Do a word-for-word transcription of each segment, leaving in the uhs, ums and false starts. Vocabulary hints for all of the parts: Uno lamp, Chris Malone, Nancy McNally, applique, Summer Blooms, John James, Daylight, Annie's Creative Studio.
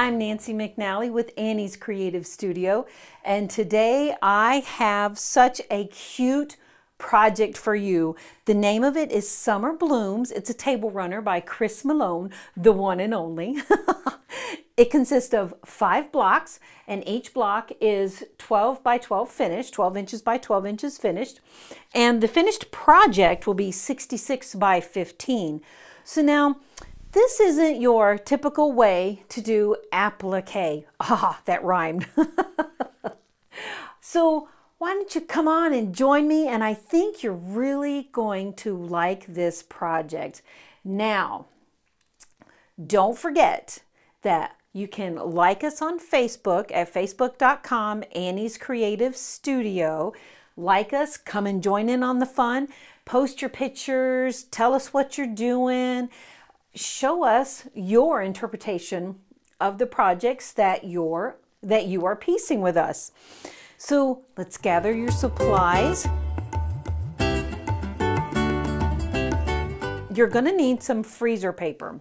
I'm Nancy McNally with Annie's Creative Studio, and today I have such a cute project for you. The name of it is Summer Blooms. It's a table runner by Chris Malone, the one and only. It consists of five blocks, and each block is twelve by twelve finished, twelve inches by twelve inches finished, and the finished project will be sixty-six by fifteen. So now, this isn't your typical way to do applique. Ah, that rhymed. So why don't you come on and join me, and I think you're really going to like this project. Now, don't forget that you can like us on Facebook at facebook dot com, Annie's Creative Studio. Like us, come and join in on the fun. Post your pictures, tell us what you're doing. Show us your interpretation of the projects that you're that you are piecing with us. So let's gather your supplies. You're going to need some freezer paper.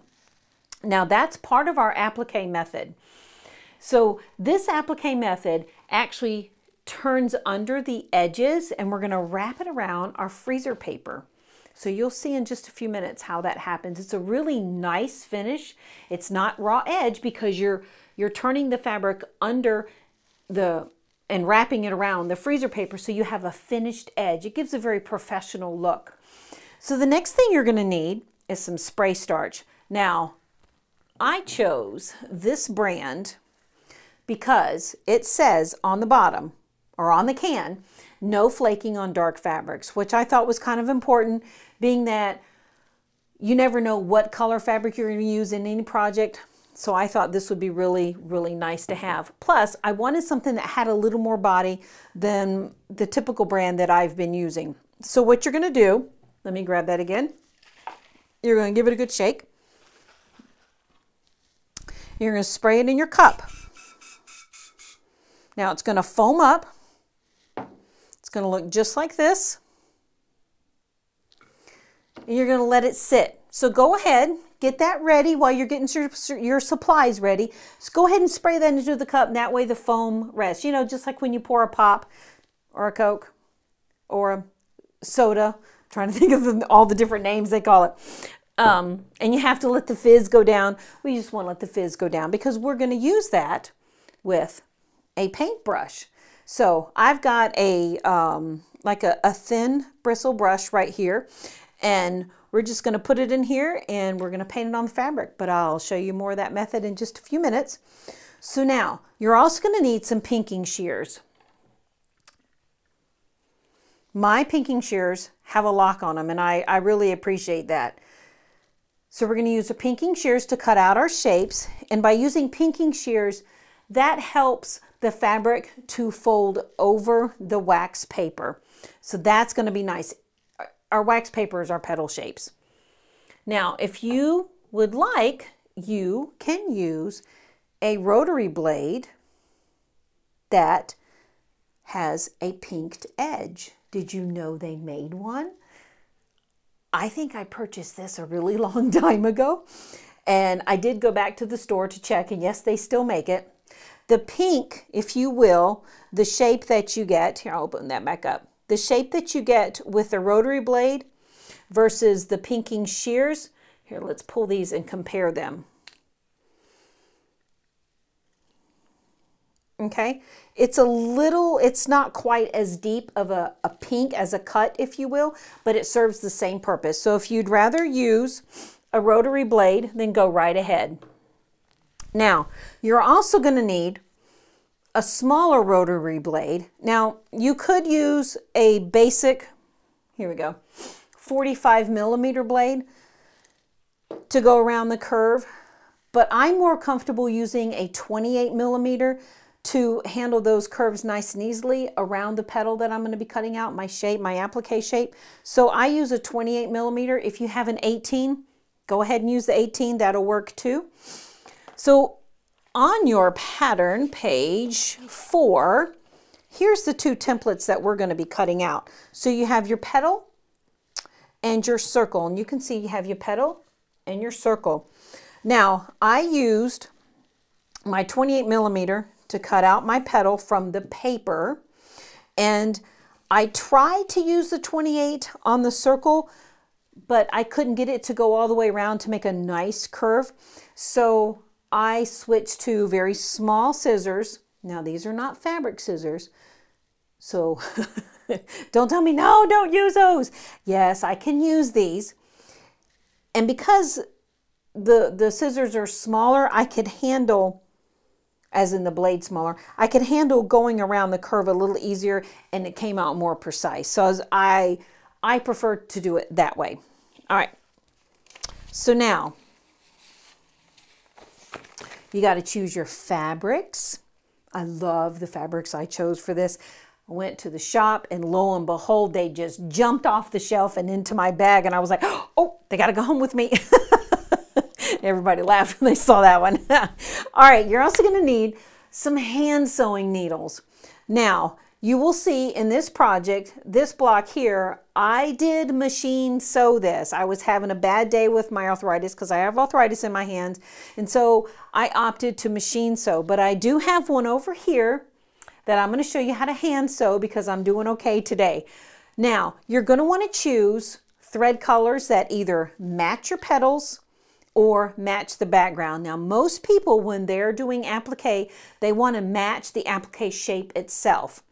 Now that's part of our applique method. So this applique method actually turns under the edges, and we're going to wrap it around our freezer paper. So you'll see in just a few minutes how that happens. It's a really nice finish. It's not raw edge because you're you're turning the fabric under the and wrapping it around the freezer paper, so you have a finished edge. It gives a very professional look. So the next thing you're going to need is some spray starch. Now, I chose this brand because it says on the bottom or on the can, no flaking on dark fabrics, which I thought was kind of important, being that you never know what color fabric you're going to use in any project. So I thought this would be really, really nice to have. Plus, I wanted something that had a little more body than the typical brand that I've been using. So what you're going to do, let me grab that again. You're going to give it a good shake. You're going to spray it in your cup. Now it's going to foam up. It's going to look just like this, and you're going to let it sit. So go ahead, get that ready while you're getting your, your supplies ready. So go ahead and spray that into the cup, and that way the foam rests. You know, just like when you pour a pop or a Coke or a soda. I'm trying to think of the, all the different names they call it. Um, and you have to let the fizz go down. We just want to let the fizz go down because we're going to use that with a paintbrush. So I've got a um, like a, a thin bristle brush right here, and we're just going to put it in here, and we're going to paint it on the fabric, but I'll show you more of that method in just a few minutes. So now you're also going to need some pinking shears. My pinking shears have a lock on them, and I, I really appreciate that. So we're going to use the pinking shears to cut out our shapes, and by using pinking shears, that helps the fabric to fold over the wax paper. So that's going to be nice. Our wax paper is our petal shapes. Now, if you would like, you can use a rotary blade that has a pinked edge. Did you know they made one? I think I purchased this a really long time ago, and I did go back to the store to check, and yes, they still make it. The pink, if you will, the shape that you get, here I'll open that back up, the shape that you get with the rotary blade versus the pinking shears, here let's pull these and compare them. Okay, it's a little, it's not quite as deep of a, a pink as a cut, if you will, but it serves the same purpose. So if you'd rather use a rotary blade, then go right ahead. Now, you're also going to need a smaller rotary blade. Now, you could use a basic, here we go, forty-five millimeter blade to go around the curve, but I'm more comfortable using a twenty-eight millimeter to handle those curves nice and easily around the petal that I'm going to be cutting out, my shape, my applique shape. So I use a twenty-eight millimeter. If you have an eighteen, go ahead and use the eighteen. That'll work too. So on your pattern page four, here's the two templates that we're going to be cutting out. So you have your petal and your circle, and you can see you have your petal and your circle. Now I used my twenty-eight millimeter to cut out my petal from the paper. And I tried to use the twenty-eight on the circle, but I couldn't get it to go all the way around to make a nice curve. So I switched to very small scissors. Now these are not fabric scissors. So don't tell me, no, don't use those. Yes, I can use these. And because the, the scissors are smaller, I could handle, as in the blade smaller, I could handle going around the curve a little easier, and it came out more precise. So as I, I prefer to do it that way. All right. So now you got to choose your fabrics. I love the fabrics I chose for this. I went to the shop, and lo and behold, they just jumped off the shelf and into my bag. And I was like, oh, they got to go home with me. Everybody laughed when they saw that one. All right, you're also going to need some hand sewing needles. Now, you will see in this project, this block here, I did machine sew this. I was having a bad day with my arthritis because I have arthritis in my hands. And so I opted to machine sew, but I do have one over here that I'm going to show you how to hand sew because I'm doing okay today. Now, you're going to want to choose thread colors that either match your petals or match the background. Now, most people, when they're doing applique, they want to match the applique shape itself.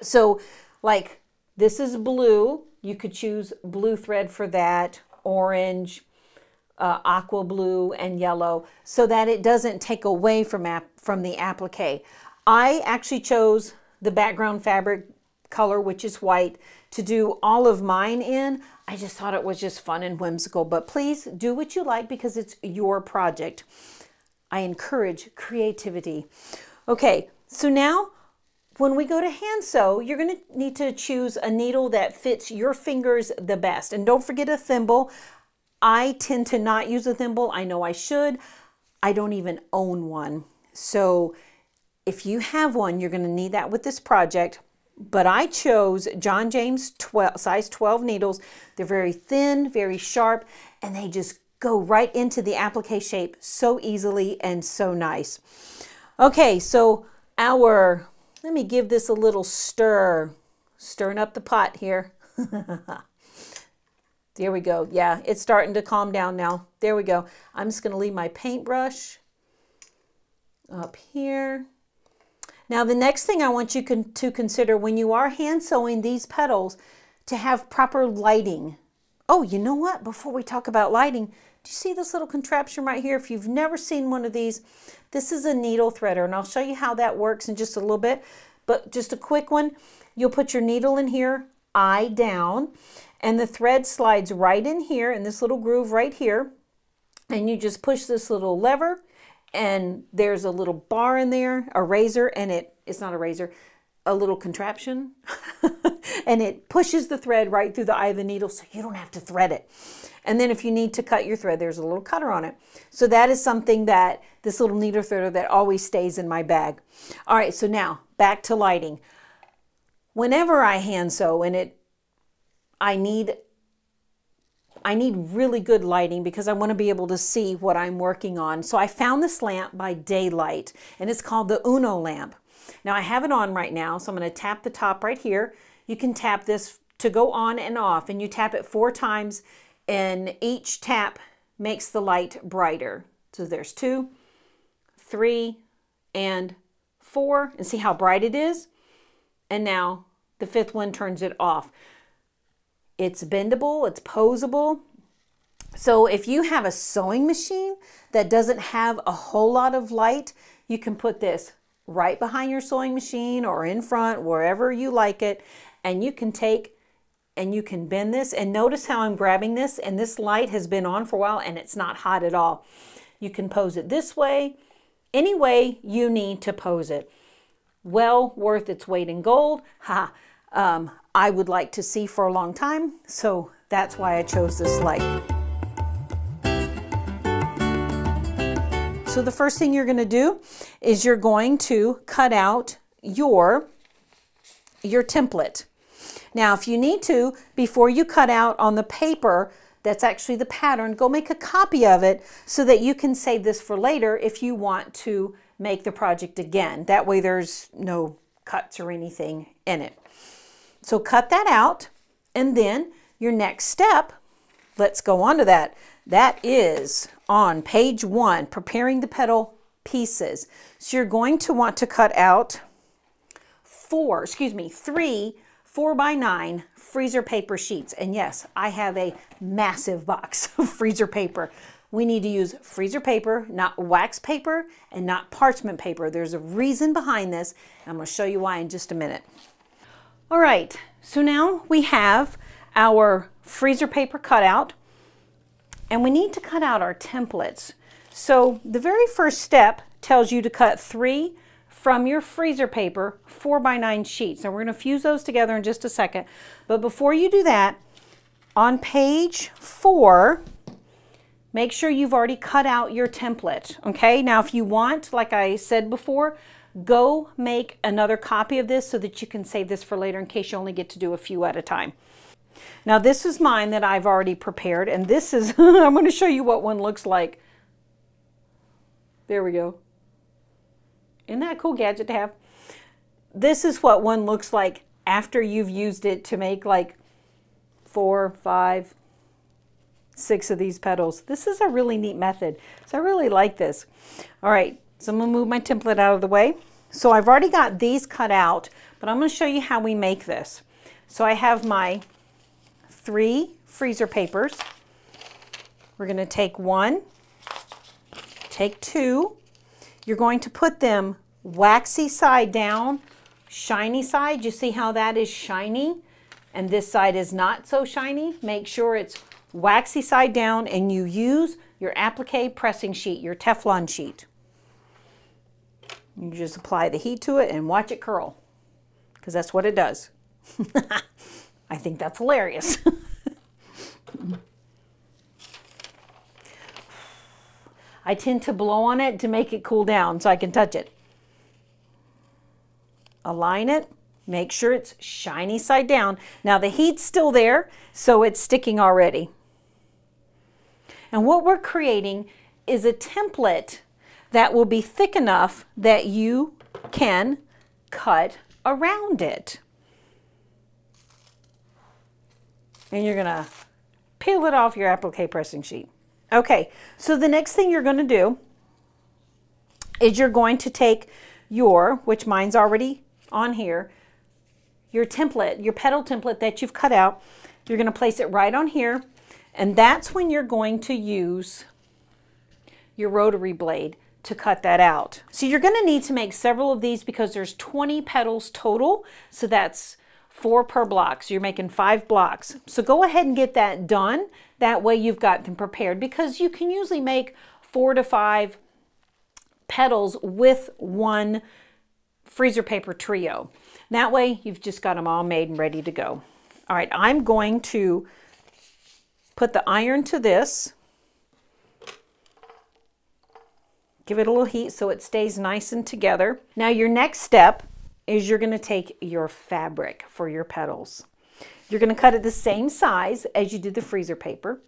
So like this is blue, you could choose blue thread for that, orange, uh, aqua blue, and yellow, so that it doesn't take away from, from the applique. I actually chose the background fabric color, which is white, to do all of mine in. I just thought it was just fun and whimsical, but please do what you like because it's your project. I encourage creativity. Okay, so now when we go to hand sew, you're going to need to choose a needle that fits your fingers the best. And don't forget a thimble. I tend to not use a thimble. I know I should. I don't even own one. So if you have one, you're going to need that with this project. But I chose John James twelve, size twelve needles. They're very thin, very sharp, and they just go right into the applique shape so easily and so nice. Okay, so our... let me give this a little stir, stirring up the pot here. There we go. Yeah, it's starting to calm down now. There we go. I'm just going to leave my paintbrush up here. Now, the next thing I want you can, to consider when you are hand sewing these petals, to have proper lighting. Oh, you know what? Before we talk about lighting, do you see this little contraption right here? If you've never seen one of these, this is a needle threader, and I'll show you how that works in just a little bit. But just a quick one, you'll put your needle in here, eye down, and the thread slides right in here in this little groove right here. And you just push this little lever, and there's a little bar in there, a razor, and it, it's not a razor, a little contraption, and it pushes the thread right through the eye of the needle so you don't have to thread it. And then if you need to cut your thread, there's a little cutter on it. So that is something that this little needle threader that always stays in my bag. All right, so now back to lighting. Whenever I hand sew, and it, I need, I need really good lighting because I want to be able to see what I'm working on. So I found this lamp by Daylight, and it's called the Uno lamp. Now I have it on right now, so I'm going to tap the top right here. You can tap this to go on and off, and you tap it four times, and each tap makes the light brighter. So there's two, three, and four, and see how bright it is? And now the fifth one turns it off. It's bendable, it's posable. So if you have a sewing machine that doesn't have a whole lot of light, you can put this right behind your sewing machine or in front, wherever you like it. And you can take and you can bend this, and notice how I'm grabbing this, and this light has been on for a while and it's not hot at all. You can pose it this way, any way you need to pose it. Well worth its weight in gold. Ha, um, I would like to see for a long time. So that's why I chose this light. So the first thing you're going to do is you're going to cut out your, your template. Now, if you need to, before you cut out on the paper, That's actually the pattern. Go make a copy of it so that you can save this for later if you want to make the project again. That way there's no cuts or anything in it. So cut that out, and then your next step, let's go on to that. That is on page one, preparing the petal pieces. So you're going to want to cut out four, excuse me, three four by nine freezer paper sheets. And yes, I have a massive box of freezer paper. We need to use freezer paper, not wax paper and not parchment paper. There's a reason behind this. I'm going to show you why in just a minute. All right, so now we have our freezer paper cut out, and we need to cut out our templates. So the very first step tells you to cut three from your freezer paper four by nine sheets. Now we're going to fuse those together in just a second, but before you do that, on page four, make sure you've already cut out your template. Okay, now if you want, like I said before, go make another copy of this so that you can save this for later in case you only get to do a few at a time. Now this is mine that I've already prepared, and this is, I'm going to show you what one looks like. There we go. Isn't that a cool gadget to have? This is what one looks like after you've used it to make like four, five, six of these petals. This is a really neat method. So I really like this. All right. So I'm going to move my template out of the way. So I've already got these cut out, but I'm going to show you how we make this. So I have my three freezer papers. We're going to take one, take two. You're going to put them waxy side down, shiny side. You see how that is shiny? And this side is not so shiny. Make sure it's waxy side down, and you use your applique pressing sheet, your Teflon sheet. You just apply the heat to it and watch it curl, because that's what it does. I think that's hilarious. I tend to blow on it to make it cool down so I can touch it. Align it. Make sure it's shiny side down. Now the heat's still there, so it's sticking already. And what we're creating is a template that will be thick enough that you can cut around it. And you're gonna peel it off your applique pressing sheet. Okay, so the next thing you're gonna do is you're going to take your, which mine's already on here, your template, your petal template that you've cut out. You're gonna place it right on here, and that's when you're going to use your rotary blade to cut that out. So you're going to need to make several of these because there's twenty petals total. So that's four per block. So you're making five blocks. So go ahead and get that done. That way you've got them prepared, because you can usually make four to five petals with one freezer paper trio. That way you've just got them all made and ready to go. All right, I'm going to put the iron to this. Give it a little heat so it stays nice and together. Now your next step is you're going to take your fabric for your petals. You're going to cut it the same size as you did the freezer paper.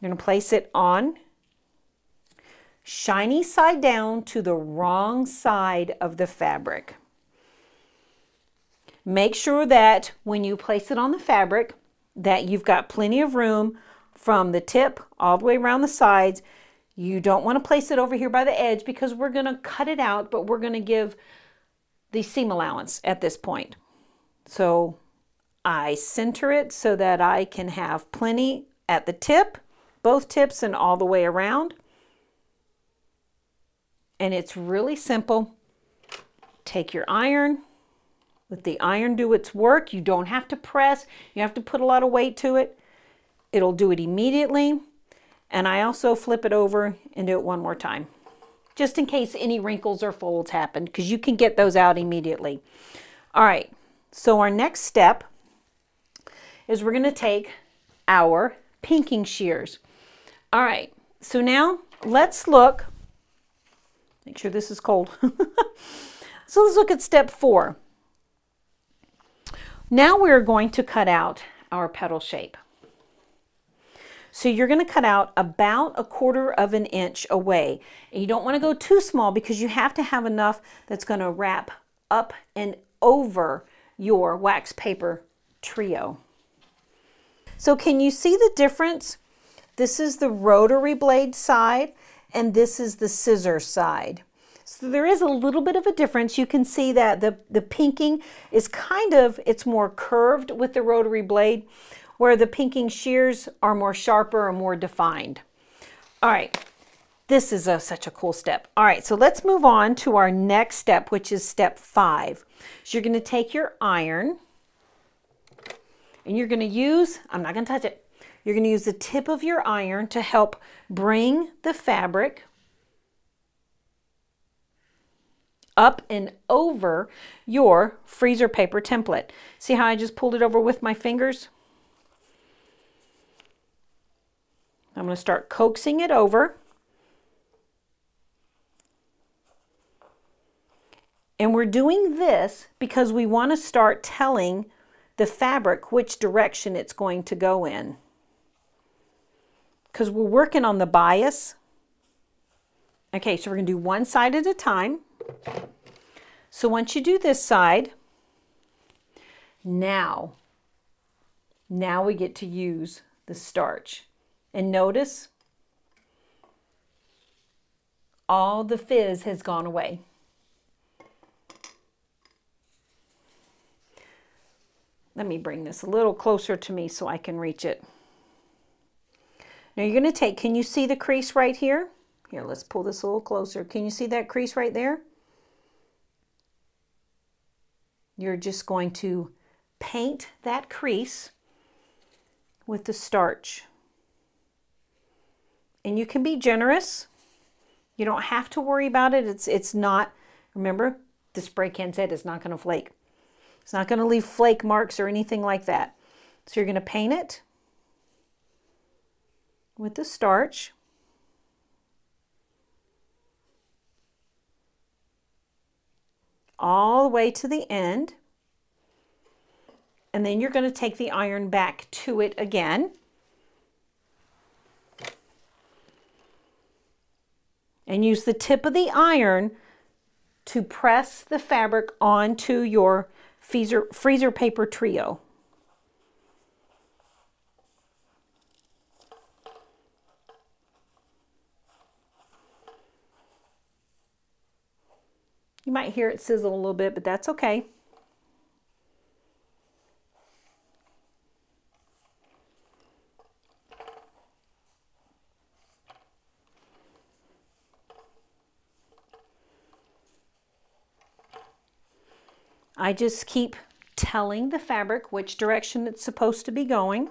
You're going to place it on shiny side down to the wrong side of the fabric. Make sure that when you place it on the fabric that you've got plenty of room from the tip all the way around the sides. You don't want to place it over here by the edge because we're going to cut it out, but we're going to give the seam allowance at this point. So I center it so that I can have plenty at the tip, both tips and all the way around. And it's really simple. Take your iron, let the iron do its work. You don't have to press. You have to put a lot of weight to it. It'll do it immediately. And I also flip it over and do it one more time, just in case any wrinkles or folds happen, because you can get those out immediately. All right, so our next step is we're gonna take our pinking shears. All right, so now let's look, make sure this is cold. So let's look at step four. Now we're going to cut out our petal shape. So you're going to cut out about a quarter of an inch away. You don't want to go too small because you have to have enough that's going to wrap up and over your wax paper trio. So can you see the difference? This is the rotary blade side and this is the scissor side. So there is a little bit of a difference. You can see that the, the pinking is kind of, it's more curved with the rotary blade, where the pinking shears are more sharper or more defined. All right, this is a, such a cool step. All right, so let's move on to our next step, which is step five. So you're gonna take your iron and you're gonna use, I'm not gonna touch it, you're gonna use the tip of your iron to help bring the fabric up and over your freezer paper template. See how I just pulled it over with my fingers? I'm going to start coaxing it over. And we're doing this because we want to start telling the fabric which direction it's going to go in. Because we're working on the bias. Okay, so we're going to do one side at a time. So once you do this side, now, now we get to use the starch. And notice all the fizz has gone away. Let me bring this a little closer to me so I can reach it. Now you're going to take, can you see the crease right here? Here, let's pull this a little closer. Can you see that crease right there? You're just going to paint that crease with the starch. And you can be generous. You don't have to worry about it. It's, it's not, remember, the spray can said it's not going to flake. It's not going to leave flake marks or anything like that. So you're going to paint it with the starch. All the way to the end. And then you're going to take the iron back to it again. And use the tip of the iron to press the fabric onto your freezer, freezer paper trio. You might hear it sizzle a little bit, but that's okay. I just keep telling the fabric which direction it's supposed to be going.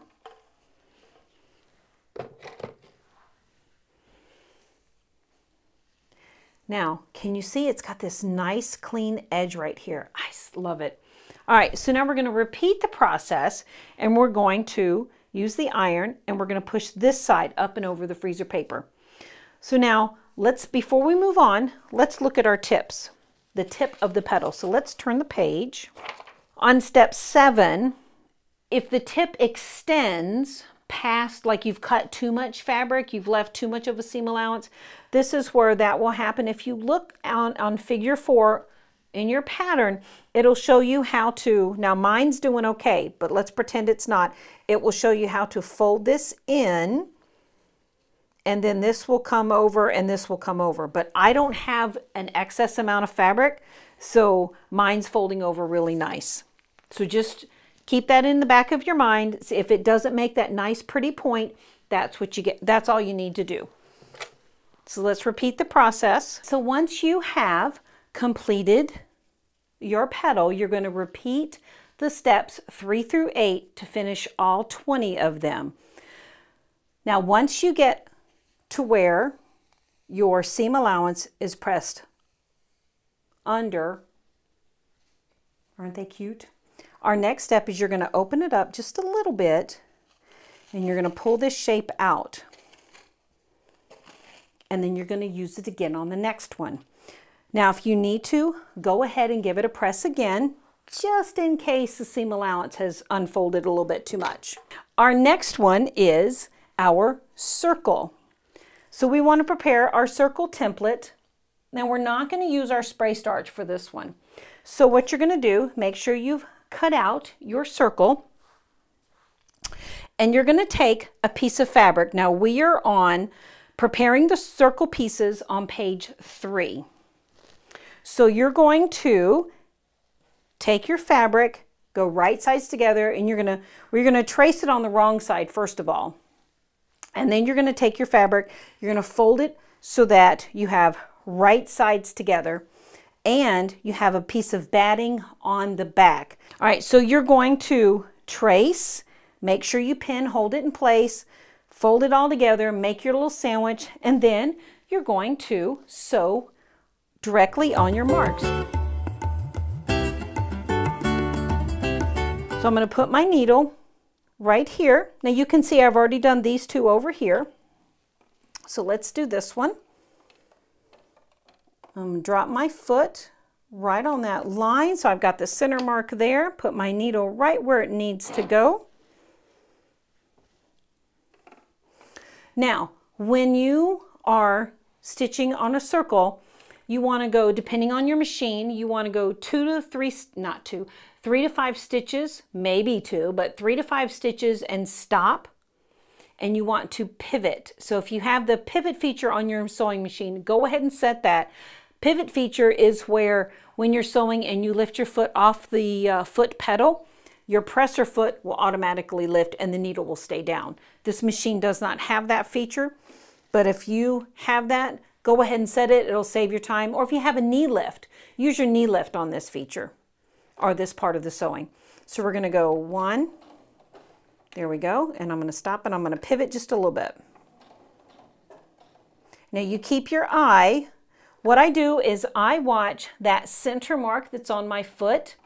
Now, can you see it's got this nice clean edge right here? I love it. All right, so now we're going to repeat the process and we're going to use the iron and we're going to push this side up and over the freezer paper. So now, let's, before we move on, let's look at our tips. The tip of the petal. So let's turn the page. On step seven, if the tip extends past, like you've cut too much fabric, you've left too much of a seam allowance, this is where that will happen. If you look on, on figure four in your pattern, it'll show you how to, now mine's doing okay, but let's pretend it's not. It will show you how to fold this in, and then this will come over and this will come over. But I don't have an excess amount of fabric, so mine's folding over really nice. So just keep that in the back of your mind. If it doesn't make that nice pretty point, that's what you get. That's all you need to do. So let's repeat the process. So once you have completed your petal, you're going to repeat the steps three through eight to finish all twenty of them. Now, once you get to where your seam allowance is pressed under, aren't they cute? Our next step is you're going to open it up just a little bit and you're going to pull this shape out. And then you're going to use it again on the next one. Now, if you need to, go ahead and give it a press again, just in case the seam allowance has unfolded a little bit too much. Our next one is our circle. So we want to prepare our circle template. Now we're not going to use our spray starch for this one. So what you're going to do, make sure you've cut out your circle, and you're going to take a piece of fabric. Now we are on preparing the circle pieces on page three. So you're going to take your fabric, go right sides together, and you're going to, we're going to trace it on the wrong side first of all. And then you're going to take your fabric, you're going to fold it so that you have right sides together and you have a piece of batting on the back. All right, so you're going to trace, make sure you pin, hold it in place, fold it all together, make your little sandwich, and then you're going to sew directly on your marks. So I'm going to put my needle right here. Now you can see I've already done these two over here. So let's do this one. I'm going to drop my foot right on that line. So I've got the center mark there. Put my needle right where it needs to go. Now, when you are stitching on a circle, you want to go, depending on your machine, you want to go two to three, not two, three to five stitches, maybe two, but three to five stitches and stop. And you want to pivot. So if you have the pivot feature on your sewing machine, go ahead and set that. Pivot feature is where when you're sewing and you lift your foot off the uh, foot pedal, your presser foot will automatically lift and the needle will stay down. This machine does not have that feature, but if you have that, go ahead and set it. It'll save your time. Or if you have a knee lift, use your knee lift on this feature or this part of the sewing. So we're going to go one. There we go. And I'm going to stop and I'm going to pivot just a little bit. Now you keep your eye. What I do is I watch that center mark that's on my foot,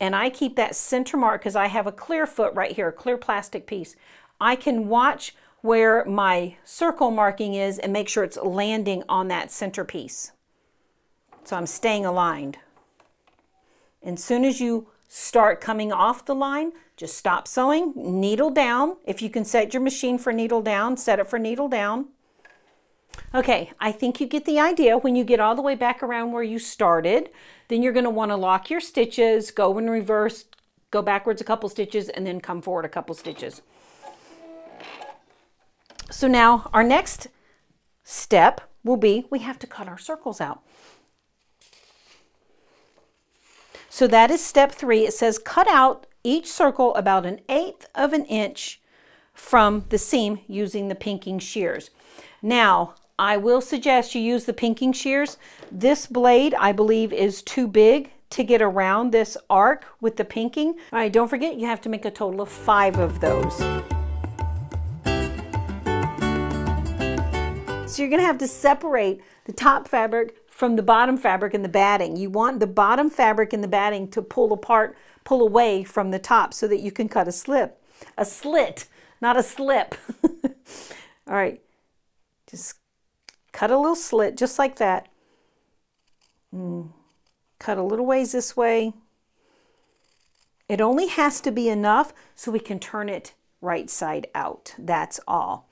and I keep that center mark because I have a clear foot right here, a clear plastic piece. I can watch where my circle marking is and make sure it's landing on that center piece. So I'm staying aligned. And as soon as you start coming off the line, just stop sewing, needle down. If you can set your machine for needle down, set it for needle down. Okay, I think you get the idea. When you get all the way back around where you started, then you're going to want to lock your stitches, go in reverse, go backwards a couple stitches, and then come forward a couple stitches. So now our next step will be we have to cut our circles out. So that is step three. It says cut out each circle about an eighth of an inch from the seam using the pinking shears. Now, I will suggest you use the pinking shears. This blade, I believe, is too big to get around this arc with the pinking. All right, don't forget, you have to make a total of five of those. So you're going to have to separate the top fabric from the bottom fabric and the batting. You want the bottom fabric and the batting to pull apart, pull away from the top so that you can cut a slip, a slit, not a slip. All right, just cut a little slit just like that. Mm. Cut a little ways this way. It only has to be enough so we can turn it right side out, that's all.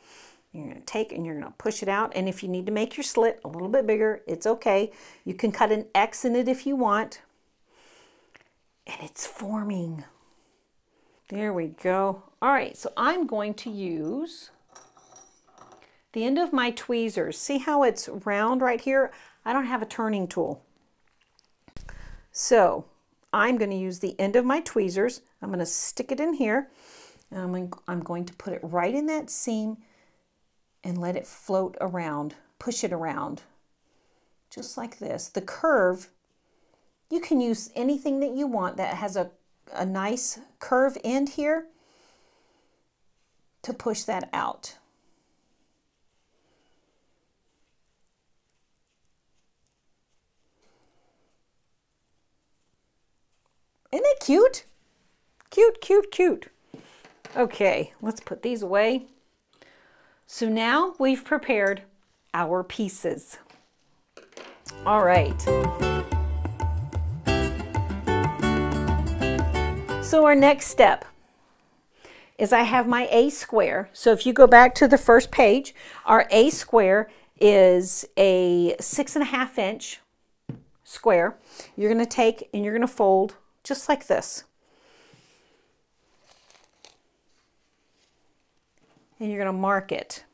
You're going to take and you're going to push it out. And if you need to make your slit a little bit bigger, it's okay. You can cut an X in it if you want. And it's forming. There we go. All right, so I'm going to use the end of my tweezers. See how it's round right here? I don't have a turning tool. So I'm going to use the end of my tweezers. I'm going to stick it in here. And I'm going to put it right in that seam and let it float around, push it around, just like this. The curve, you can use anything that you want that has a, a nice curve end here to push that out. Isn't it cute? Cute, cute, cute. Okay, let's put these away. So now we've prepared our pieces. All right. So our next step is I have my A square. So if you go back to the first page, our A square is a six and a half inch square. You're going to take and you're going to fold just like this. And you're going to mark it.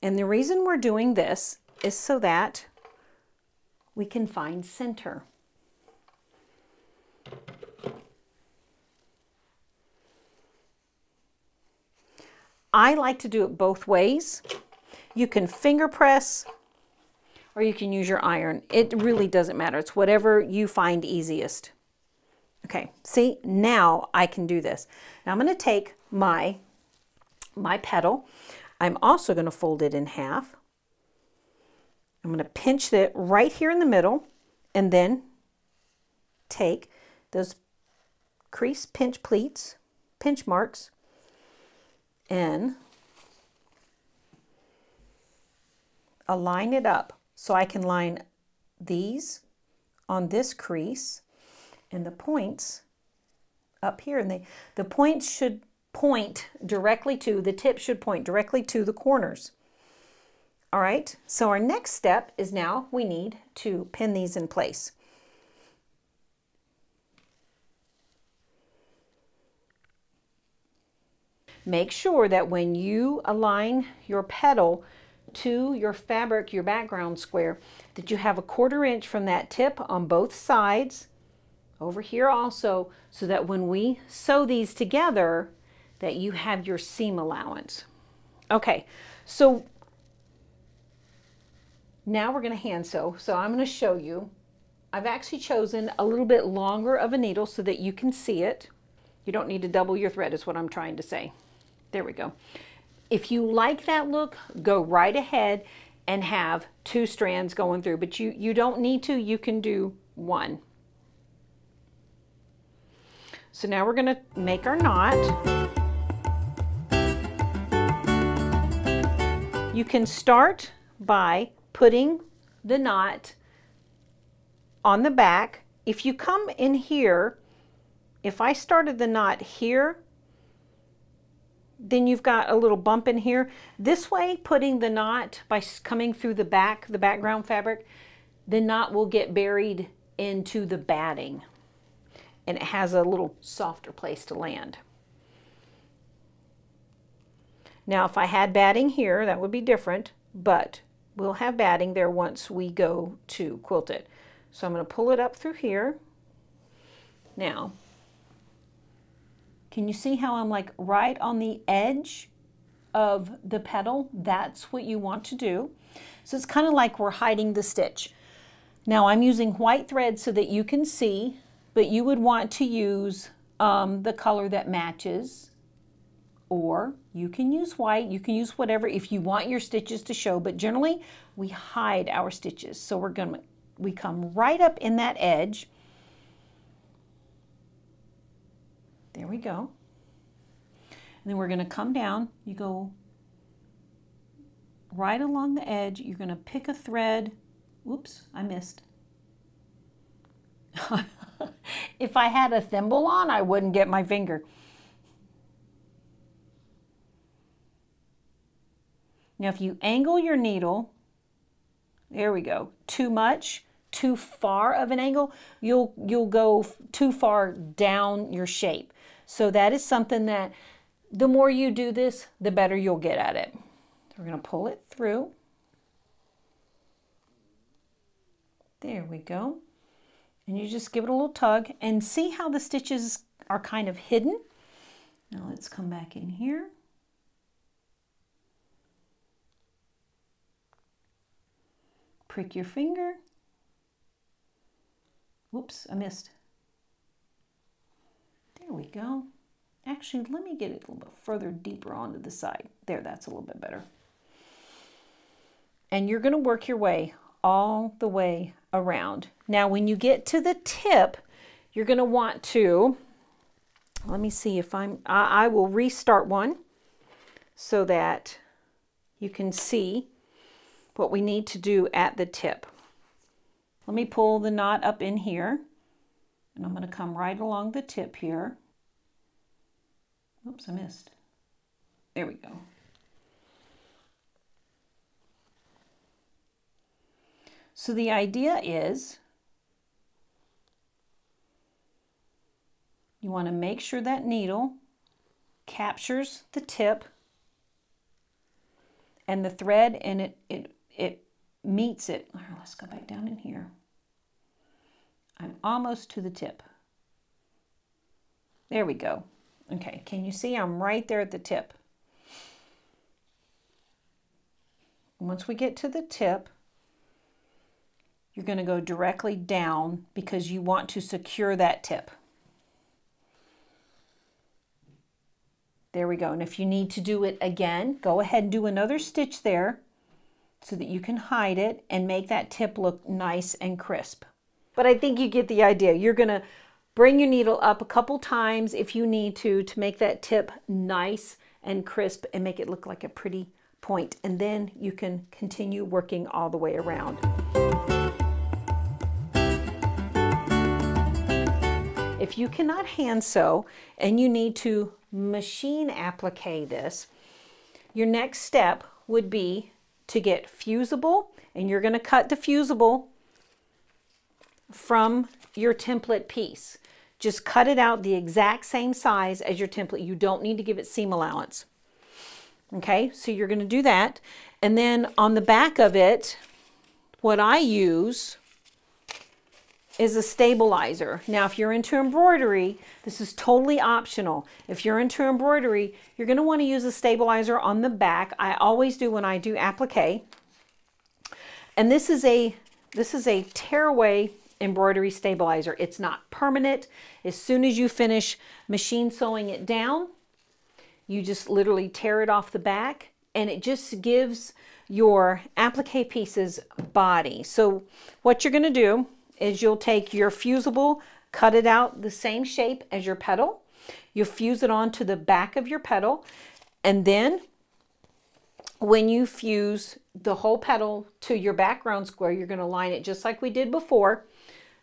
And the reason we're doing this is so that we can find center. I like to do it both ways. You can finger press or you can use your iron. It really doesn't matter. It's whatever you find easiest. Okay, see, now I can do this. Now I'm going to take my, my petal. I'm also going to fold it in half. I'm going to pinch it right here in the middle and then take those crease pinch pleats, pinch marks, and align it up so I can line these on this crease and the points up here, and they, the points should point directly to, the tip should point directly to the corners. All right, so our next step is now we need to pin these in place. Make sure that when you align your petal to your fabric, your background square, that you have a quarter inch from that tip on both sides, over here also, so that when we sew these together, that you have your seam allowance. Okay, so now we're gonna hand sew. So I'm gonna show you. I've actually chosen a little bit longer of a needle so that you can see it. You don't need to double your thread is what I'm trying to say. There we go. If you like that look, go right ahead and have two strands going through, but you, you don't need to, you can do one. So now we're gonna make our knot. You can start by putting the knot on the back. If you come in here, if I started the knot here, then you've got a little bump in here. This way, putting the knot by coming through the back, the background fabric, the knot will get buried into the batting and it has a little softer place to land. Now, if I had batting here, that would be different, but we'll have batting there once we go to quilt it. So I'm going to pull it up through here. Now, can you see how I'm like right on the edge of the petal? That's what you want to do. So it's kind of like we're hiding the stitch. Now I'm using white thread so that you can see, but you would want to use um, the color that matches, or you can use white, you can use whatever if you want your stitches to show, but generally we hide our stitches. So we're gonna, we come right up in that edge. There we go. And then we're going to come down. You go right along the edge. You're going to pick a thread. Whoops, I missed. If I had a thimble on, I wouldn't get my finger. Now, if you angle your needle, there we go, too much, too far of an angle, you'll, you'll go too far down your shape. So that is something that the more you do this, the better you'll get at it. We're going to pull it through. There we go. And you just give it a little tug and see how the stitches are kind of hidden. Now let's come back in here. Prick your finger. Whoops, I missed. There we go. Actually, let me get it a little bit further deeper onto the side. There, that's a little bit better. And you're going to work your way all the way around. Now, when you get to the tip, you're going to want to, let me see if I'm, I, I will restart one so that you can see what we need to do at the tip. Let me pull the knot up in here, and I'm going to come right along the tip here. Oops, I missed. There we go. So the idea is you want to make sure that needle captures the tip and the thread, and it, it, it meets it. Oh, let's go back down in here. I'm almost to the tip. There we go. Okay, can you see I'm right there at the tip? Once we get to the tip, you're going to go directly down because you want to secure that tip. There we go. And if you need to do it again, go ahead and do another stitch there so that you can hide it and make that tip look nice and crisp. But I think you get the idea. You're going to bring your needle up a couple times if you need to, to make that tip nice and crisp and make it look like a pretty point. And then you can continue working all the way around. If you cannot hand sew and you need to machine applique this, your next step would be to get fusible, and you're going to cut the fusible from your template piece. Just cut it out the exact same size as your template. You don't need to give it seam allowance. Okay, so you're going to do that. And then on the back of it, what I use is a stabilizer. Now, if you're into embroidery, this is totally optional. If you're into embroidery, you're going to want to use a stabilizer on the back. I always do when I do applique. And this is a this is a tearaway embroidery stabilizer. It's not permanent. As soon as you finish machine sewing it down, you just literally tear it off the back, and it just gives your applique pieces body. So what you're going to do is you'll take your fusible, cut it out the same shape as your petal. You'll fuse it onto the back of your petal. And then when you fuse the whole petal to your background square, you're going to line it just like we did before.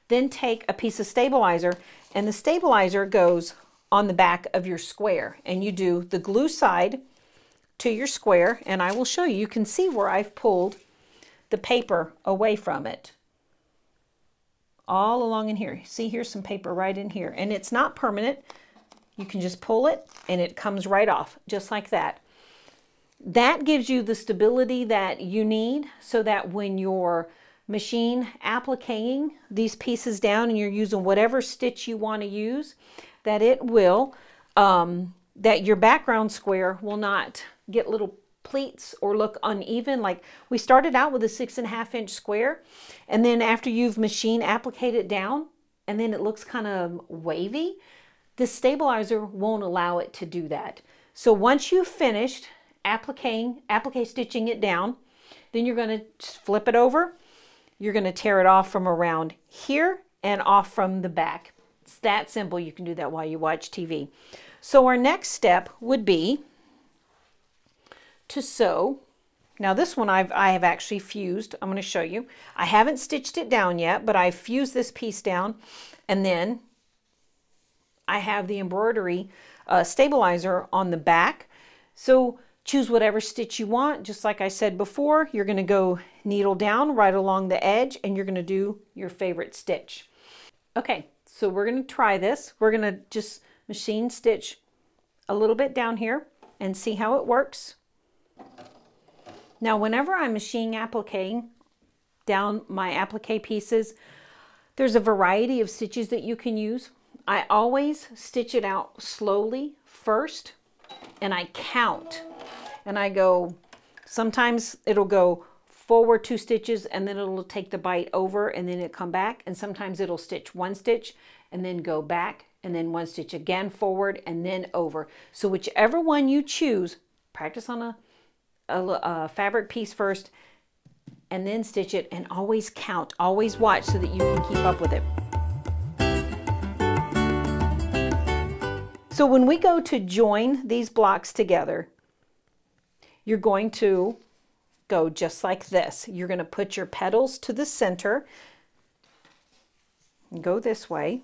Then take a piece of stabilizer, and the stabilizer goes on the back of your square. And you do the glue side to your square. And I will show you, you can see where I've pulled the paper away from it. All along in here. See, here's some paper right in here, and it's not permanent. You can just pull it and it comes right off just like that. That gives you the stability that you need so that when you're machine appliquing these pieces down and you're using whatever stitch you want to use, that it will, um, that your background square will not get little pleats or look uneven. Like we started out with a six and a half inch square, and then after you've machine appliqued it down and then it looks kind of wavy, the stabilizer won't allow it to do that. So once you've finished appliquing, applique stitching it down, then you're going to flip it over. You're going to tear it off from around here and off from the back. It's that simple. You can do that while you watch T V. So our next step would be to sew. Now this one I've, I have actually fused. I'm going to show you. I haven't stitched it down yet, but I fused this piece down, and then I have the embroidery uh, stabilizer on the back. So choose whatever stitch you want. Just like I said before, you're going to go needle down right along the edge, and you're going to do your favorite stitch. Okay, so we're going to try this. We're going to just machine stitch a little bit down here and see how it works. Now, whenever I'm machine appliquing down my applique pieces, there's a variety of stitches that you can use. I always stitch it out slowly first, and I count. And I go, sometimes it'll go forward two stitches, and then it'll take the bite over, and then it'll come back. And sometimes it'll stitch one stitch, and then go back, and then one stitch again forward, and then over. So whichever one you choose, practice on a A, a fabric piece first and then stitch it, and always count, always watch so that you can keep up with it. So when we go to join these blocks together, you're going to go just like this. You're going to put your petals to the center and go this way,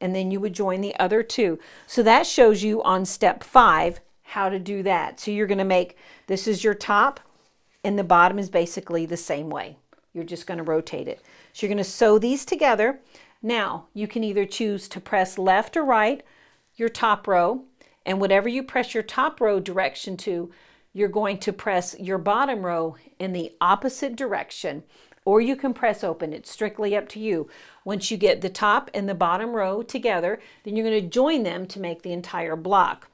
and then you would join the other two. So that shows you on step five how to do that. So you're going to make, this is your top, and the bottom is basically the same way. You're just going to rotate it. So you're going to sew these together. Now you can either choose to press left or right your top row, and whatever you press your top row direction to, you're going to press your bottom row in the opposite direction, or you can press open. It's strictly up to you. Once you get the top and the bottom row together, then you're going to join them to make the entire block.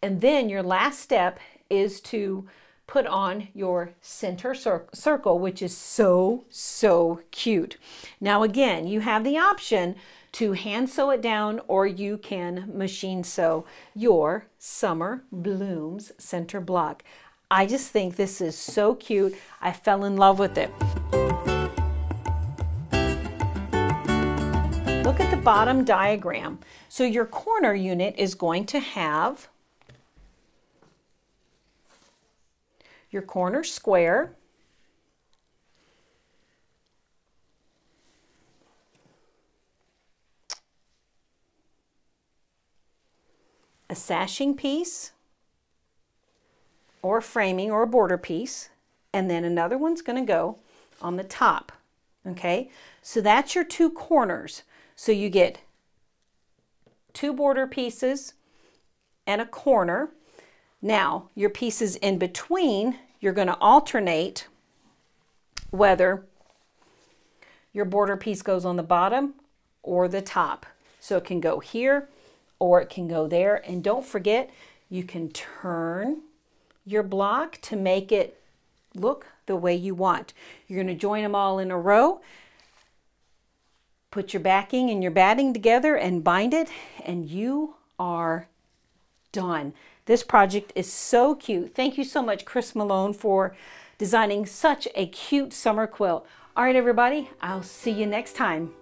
And then your last step is to put on your center cir circle, which is so, so cute. Now again, you have the option to hand sew it down, or you can machine sew your Summer Blooms center block. I just think this is so cute. I fell in love with it. Look at the bottom diagram. So your corner unit is going to have your corner square, a sashing piece, or framing or border piece, and then another one's going to go on the top. Okay, so that's your two corners. So you get two border pieces and a corner. Now, your pieces in between, you're going to alternate whether your border piece goes on the bottom or the top. So it can go here or it can go there. And don't forget, you can turn your block to make it look the way you want. You're going to join them all in a row, put your backing and your batting together and bind it, and you are done. This project is so cute. Thank you so much, Chris Malone, for designing such a cute summer quilt. All right, everybody, I'll see you next time.